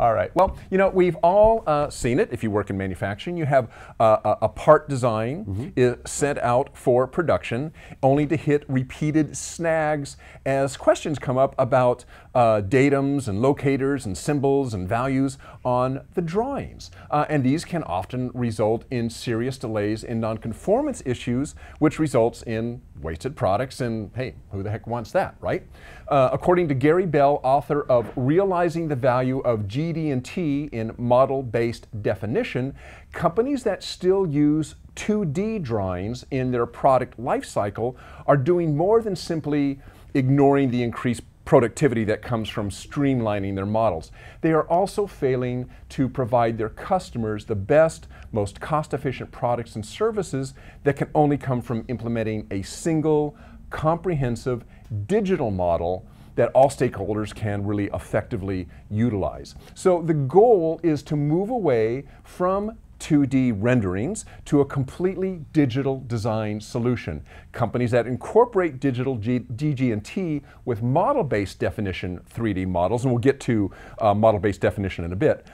All right. Well, you know, we've all seen it. If you work in manufacturing, you have a part design is sent out for production, only to hit repeated snags as questions come up about datums and locators and symbols and values on the drawings. And these can often result in serious delays and nonconformance issues, which results in wasted products, and hey, who the heck wants that, right? According to Gary Bell, author of Realizing the Value of GD&T in Model-Based Definition, companies that still use 2D drawings in their product life cycle are doing more than simply ignoring the increased productivity that comes from streamlining their models. They are also failing to provide their customers the best, most cost-efficient products and services that can only come from implementing a single, comprehensive digital model that all stakeholders can really effectively utilize. So the goal is to move away from 2D renderings to a completely digital design solution. Companies that incorporate digital DG&T with model-based definition 3D models, and we'll get to model-based definition in a bit,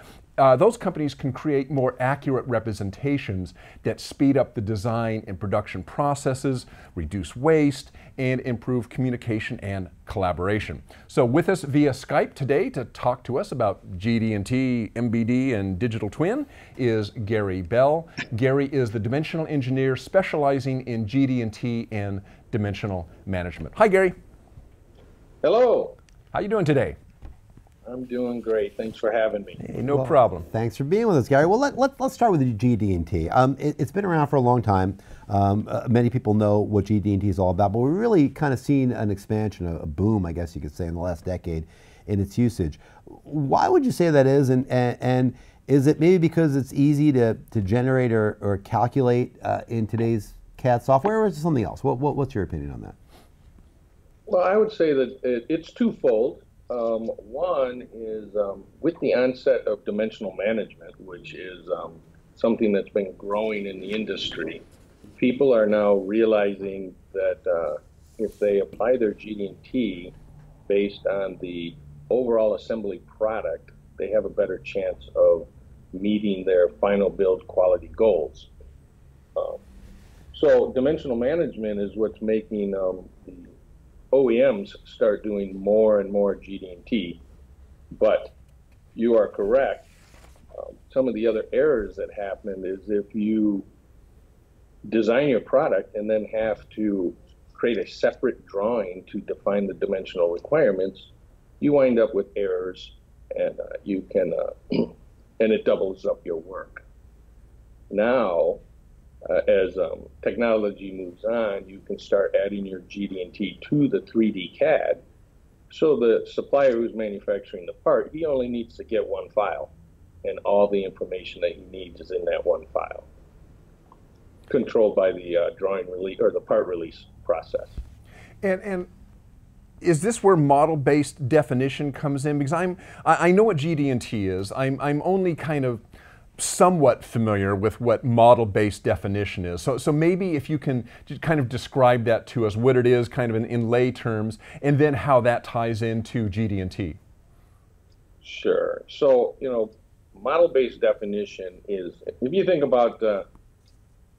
those companies can create more accurate representations that speed up the design and production processes, reduce waste, and improve communication and collaboration. So with us via Skype today to talk to us about GD&T, MBD, and Digital Twin is Gary Bell. Gary is the dimensional engineer specializing in GD&T and dimensional management. Hi, Gary. Hello. How you doing today? I'm doing great. Thanks for having me. Hey, no problem. Thanks for being with us, Gary. Well, let's start with GD&T. It's been around for a long time. Many people know what GD&T is all about, but we've really kind of seen an expansion, a boom, I guess you could say, in the last decade in its usage. Why would you say that is, and is it maybe because it's easy to generate or calculate in today's CAD software, or is it something else? What's your opinion on that? Well, I would say that it's twofold. One is with the onset of dimensional management, which is something that's been growing in the industry, people are now realizing that if they apply their GD&T based on the overall assembly product, they have a better chance of meeting their final build quality goals. So dimensional management is what's making the OEMs start doing more and more GD&T, but you are correct. Some of the other errors that happen is if you design your product and then have to create a separate drawing to define the dimensional requirements, you wind up with errors, and you can, and it doubles up your work. Now, as technology moves on, you can start adding your GD&T to the 3D CAD. So the supplier who's manufacturing the part, he only needs to get one file, and all the information that he needs is in that one file, controlled by the drawing release or the part release process. And is this where model-based definition comes in? Because I know what GD&T is. I'm only kind of somewhat familiar with what model-based definition is. So maybe if you can just kind of describe that to us, what it is kind of in lay terms, and then how that ties into GD&T. Sure. So, you know, model-based definition is, if you think about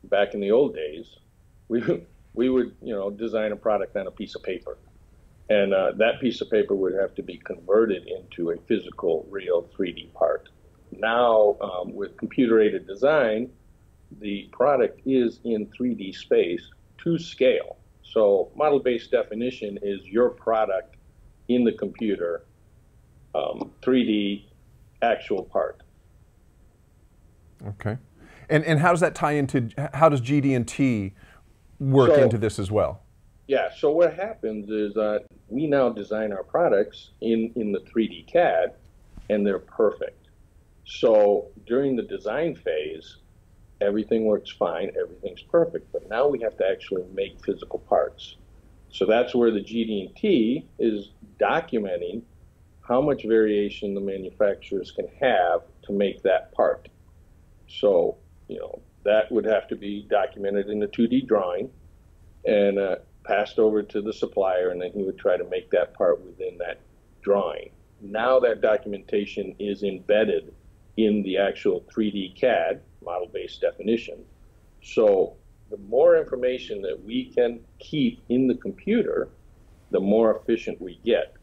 back in the old days, we would, you know, design a product on a piece of paper. And that piece of paper would have to be converted into a physical, real 3D part. Now, with computer-aided design, the product is in 3D space to scale. So model-based definition is your product in the computer, 3D actual part. Okay. And how does that tie into, how does GD&T work into this as well? Yeah, so what happens is we now design our products in the 3D CAD, and they're perfect. So during the design phase, everything works fine, everything's perfect, but now we have to actually make physical parts. So that's where the GD&T is documenting how much variation the manufacturers can have to make that part. So, you know, that would have to be documented in a 2D drawing and passed over to the supplier, and then he would try to make that part within that drawing. Now that documentation is embedded in the actual 3D CAD, model-based definition. So the more information that we can keep in the computer, the more efficient we get.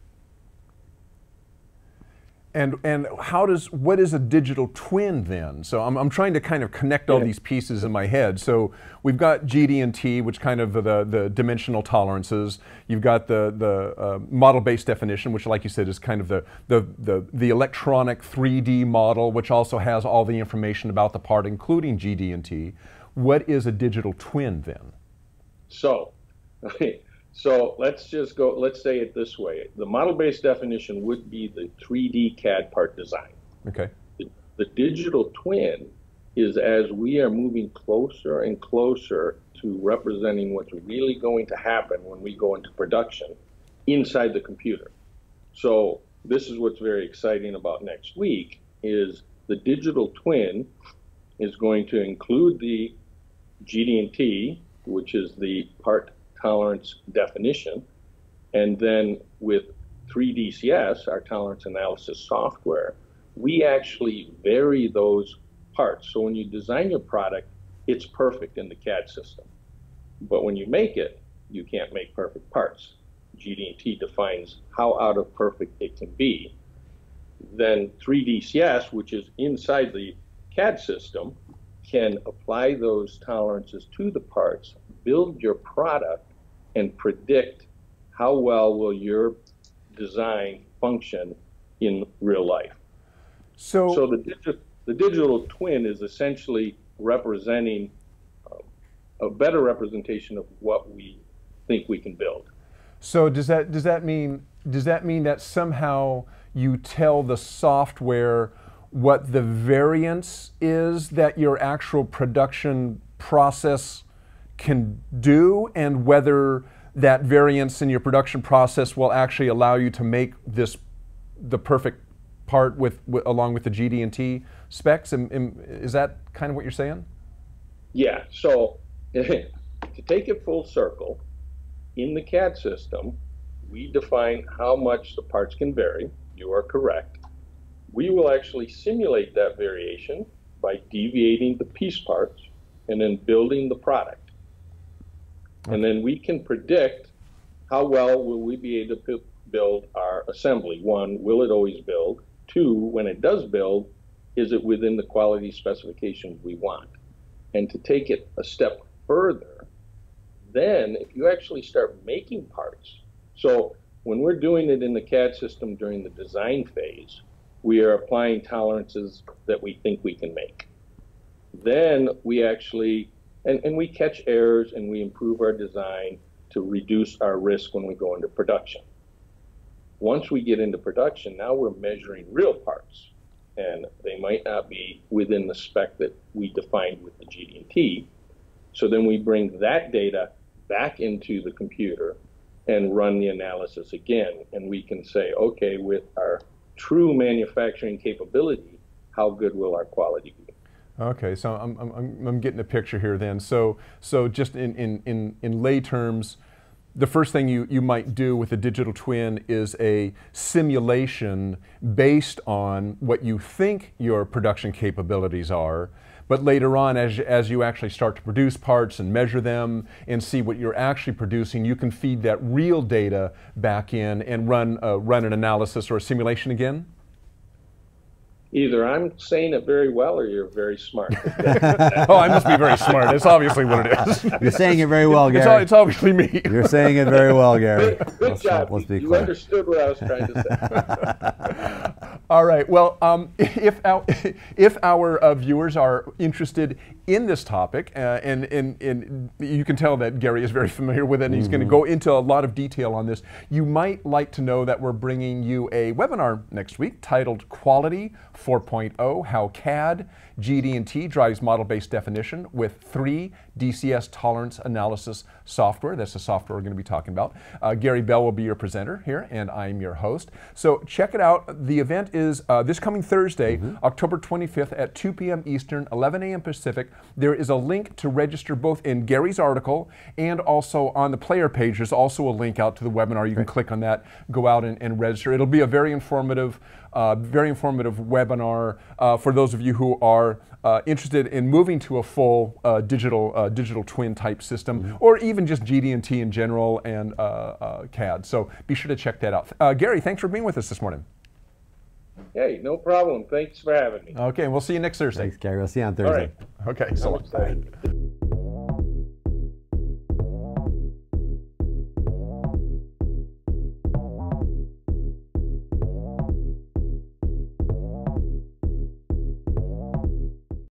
And how does, what is a digital twin then? So I'm trying to kind of connect all these pieces in my head. So we've got GD&T, which kind of the dimensional tolerances. You've got the model-based definition, which like you said is kind of the electronic 3D model, which also has all the information about the part, including GD&T. What is a digital twin then? So, so let's just go, let's say it this way. The model-based definition would be the 3D CAD part design. Okay. The digital twin is as we are moving closer and closer to representing what's really going to happen when we go into production inside the computer. So this is what's very exciting about next week is the digital twin is going to include the GD&T, which is the part tolerance definition, and then with 3DCS, our tolerance analysis software, we actually vary those parts. So when you design your product, it's perfect in the CAD system. But when you make it, you can't make perfect parts. GD&T defines how out of perfect it can be. Then 3DCS, which is inside the CAD system, can apply those tolerances to the parts, build your product, and predict how well will your design function in real life. So the digital twin is essentially representing a better representation of what we think we can build. So does that mean that somehow you tell the software what the variance is that your actual production process can do, and whether that variance in your production process will actually allow you to make this the perfect part with along with the GD&T specs? Is that kind of what you're saying? Yeah. So to take it full circle, in the CAD system, we define how much the parts can vary. You are correct. We will actually simulate that variation by deviating the piece parts and then building the product. And then we can predict how well will we be able to build our assembly. One, will it always build? Two, when it does build, is it within the quality specifications we want? And to take it a step further, then if you actually start making parts, so when we're doing it in the CAD system during the design phase, we are applying tolerances that we think we can make. Then we actually, and we catch errors and we improve our design to reduce our risk when we go into production. Once we get into production, now we're measuring real parts, and they might not be within the spec that we defined with the GD&T. So then we bring that data back into the computer and run the analysis again, and we can say, okay, with our true manufacturing capability, how good will our quality be? Okay, so I'm getting a picture here then. So just in lay terms, the first thing you might do with a digital twin is a simulation based on what you think your production capabilities are, but later on as you actually start to produce parts and measure them and see what you're actually producing, you can feed that real data back in and run an analysis or a simulation again? Either I'm saying it very well or you're very smart. Oh, I must be very smart. That's obviously what it is. You're saying it very well, Gary. It's obviously me. You're saying it very well, Gary. Good job. You understood what I was trying to say. All right. Well, if our viewers are interested in this topic, and you can tell that Gary is very familiar with it, and he's going to go into a lot of detail on this, you might like to know that we're bringing you a webinar next week titled Quality 4.0, How CAD, GD&T Drives Model-Based Definition with 3DCS Tolerance Analysis Software. That's the software we're going to be talking about. Gary Bell will be your presenter here, and I'm your host. So check it out. The event is this coming Thursday, October 25th at 2 p.m. Eastern, 11 a.m. Pacific, there is a link to register both in Gary's article and also on the player page. There's also a link out to the webinar. You can click on that, go out and register. It'll be a very informative webinar for those of you who are interested in moving to a full digital twin type system, or even just GD&T in general and CAD. So be sure to check that out. Gary, thanks for being with us this morning. Hey, no problem. Thanks for having me. Okay, and we'll see you next Thursday. Thanks, Gary. We'll see you on Thursday. All right. Okay, so I'm excited.